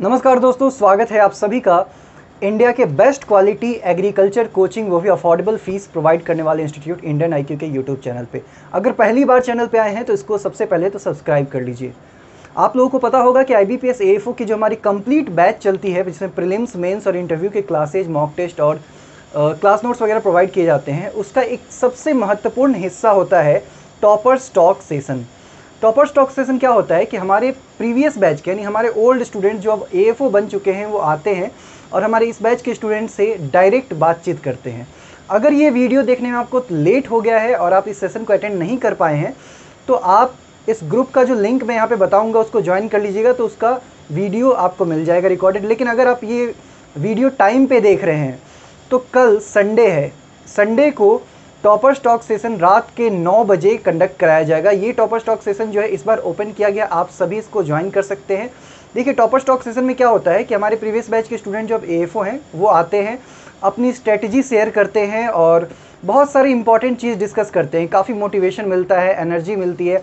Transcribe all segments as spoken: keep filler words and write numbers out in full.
नमस्कार दोस्तों, स्वागत है आप सभी का इंडिया के बेस्ट क्वालिटी एग्रीकल्चर कोचिंग वो भी अफोर्डेबल फीस प्रोवाइड करने वाले इंस्टीट्यूट इंडियन आई क्यू के यूट्यूब चैनल पे। अगर पहली बार चैनल पे आए हैं तो इसको सबसे पहले तो सब्सक्राइब कर लीजिए। आप लोगों को पता होगा कि I B P S F O की जो हमारी कंप्लीट बैच चलती है, जिसमें प्रीलिम्स, मेन्स और इंटरव्यू के क्लासेज, मॉक टेस्ट और क्लास नोट्स वगैरह प्रोवाइड किए जाते हैं, उसका एक सबसे महत्वपूर्ण हिस्सा होता है toppers talk session. Toppers talk session क्या होता है कि हमारे प्रीवियस बैच के यानी हमारे ओल्ड स्टूडेंट जो अब ए एफ ओ बन चुके हैं वो आते हैं और हमारे इस बैच के स्टूडेंट से डायरेक्ट बातचीत करते हैं। अगर ये वीडियो देखने में आपको लेट हो गया है और आप इस सेशन को अटेंड नहीं कर पाए हैं तो आप इस ग्रुप का जो लिंक मैं यहाँ पे बताऊँगा उसको ज्वाइन कर लीजिएगा, तो उसका वीडियो आपको मिल जाएगा रिकॉर्डेड। लेकिन अगर आप ये वीडियो टाइम पर देख रहे हैं तो कल संडे है, संडे को टॉपर्स टॉक सेशन रात के नौ बजे कंडक्ट कराया जाएगा। ये टॉपर्स टॉक सेशन जो है इस बार ओपन किया गया, आप सभी इसको ज्वाइन कर सकते हैं। देखिए, टॉपर्स टॉक सेशन में क्या होता है कि हमारे प्रीवियस बैच के स्टूडेंट जो अब ए एफ ओ हैं वो आते हैं, अपनी स्ट्रेटजी शेयर करते हैं और बहुत सारी इंपॉर्टेंट चीज़ डिस्कस करते हैं। काफ़ी मोटिवेशन मिलता है, एनर्जी मिलती है।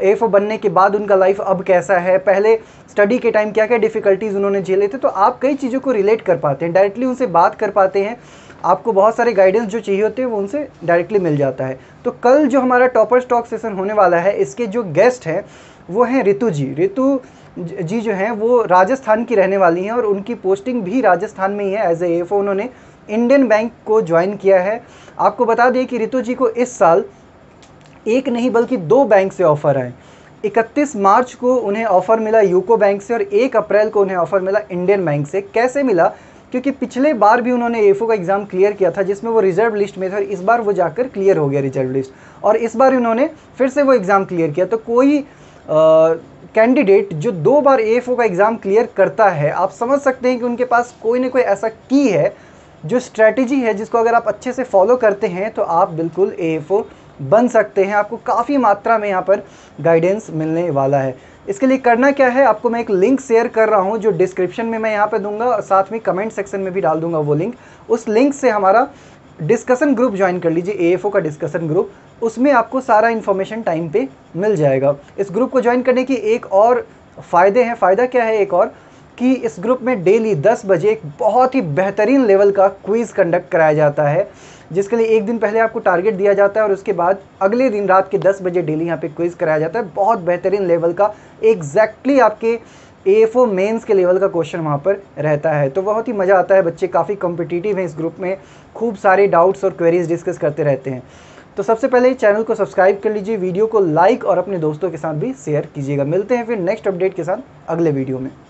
ए एफ ओ बनने के बाद उनका लाइफ अब कैसा है, पहले स्टडी के टाइम क्या क्या डिफ़िकल्टीज़ उन्होंने झेले थे, तो आप कई चीज़ों को रिलेट कर पाते हैं, डायरेक्टली उनसे बात कर पाते हैं। आपको बहुत सारे गाइडेंस जो चाहिए होते हैं वो उनसे डायरेक्टली मिल जाता है। तो कल जो हमारा टॉपर्स टॉक सेशन होने वाला है, इसके जो गेस्ट हैं वो हैं रितु जी। रितु जी जो हैं वो राजस्थान की रहने वाली हैं और उनकी पोस्टिंग भी राजस्थान में ही है। एज ए ए एफ ओ उन्होंने इंडियन बैंक को ज्वाइन किया है। आपको बता दें कि रितु जी को इस साल एक नहीं बल्कि दो बैंक से ऑफ़र आए। इकतीस मार्च को उन्हें ऑफ़र मिला यूको बैंक से और एक अप्रैल को उन्हें ऑफ़र मिला इंडियन बैंक से। कैसे मिला? क्योंकि पिछले बार भी उन्होंने ए एफ ओ का एग्ज़ाम क्लियर किया था जिसमें वो रिजर्व लिस्ट में थे और इस बार वो जाकर क्लियर हो गया रिजर्व लिस्ट, और इस बार उन्होंने फिर से वो एग्ज़ाम क्लियर किया। तो कोई कैंडिडेट जो दो बार ए एफ ओ का एग्ज़ाम क्लियर करता है, आप समझ सकते हैं कि उनके पास कोई ना कोई ऐसा की है जो स्ट्रैटेजी है, जिसको अगर आप अच्छे से फॉलो करते हैं तो आप बिल्कुल ए एफ ओ बन सकते हैं। आपको काफ़ी मात्रा में यहाँ पर गाइडेंस मिलने वाला है। इसके लिए करना क्या है, आपको मैं एक लिंक शेयर कर रहा हूँ जो डिस्क्रिप्शन में मैं यहाँ पर दूंगा और साथ में कमेंट सेक्शन में भी डाल दूंगा वो लिंक। उस लिंक से हमारा डिस्कशन ग्रुप ज्वाइन कर लीजिए, ए एफ ओ का डिस्कशन ग्रुप। उसमें आपको सारा इन्फॉर्मेशन टाइम पे मिल जाएगा। इस ग्रुप को ज्वाइन करने की एक और फ़ायदे हैं। फ़ायदा क्या है एक और, कि इस ग्रुप में डेली दस बजे एक बहुत ही बेहतरीन लेवल का क्विज़ कंडक्ट कराया जाता है, जिसके लिए एक दिन पहले आपको टारगेट दिया जाता है और उसके बाद अगले दिन रात के दस बजे डेली यहाँ पे क्विज़ कराया जाता है। बहुत बेहतरीन लेवल का, एग्जैक्टली आपके ए एफ ओ मेंस के लेवल का क्वेश्चन वहाँ पर रहता है। तो बहुत ही मज़ा आता है, बच्चे काफ़ी कॉम्पिटिटिव हैं इस ग्रुप में, खूब सारे डाउट्स और क्वेरीज डिस्कस करते रहते हैं। तो सबसे पहले चैनल को सब्सक्राइब कर लीजिए, वीडियो को लाइक और अपने दोस्तों के साथ भी शेयर कीजिएगा। मिलते हैं फिर नेक्स्ट अपडेट के साथ अगले वीडियो में।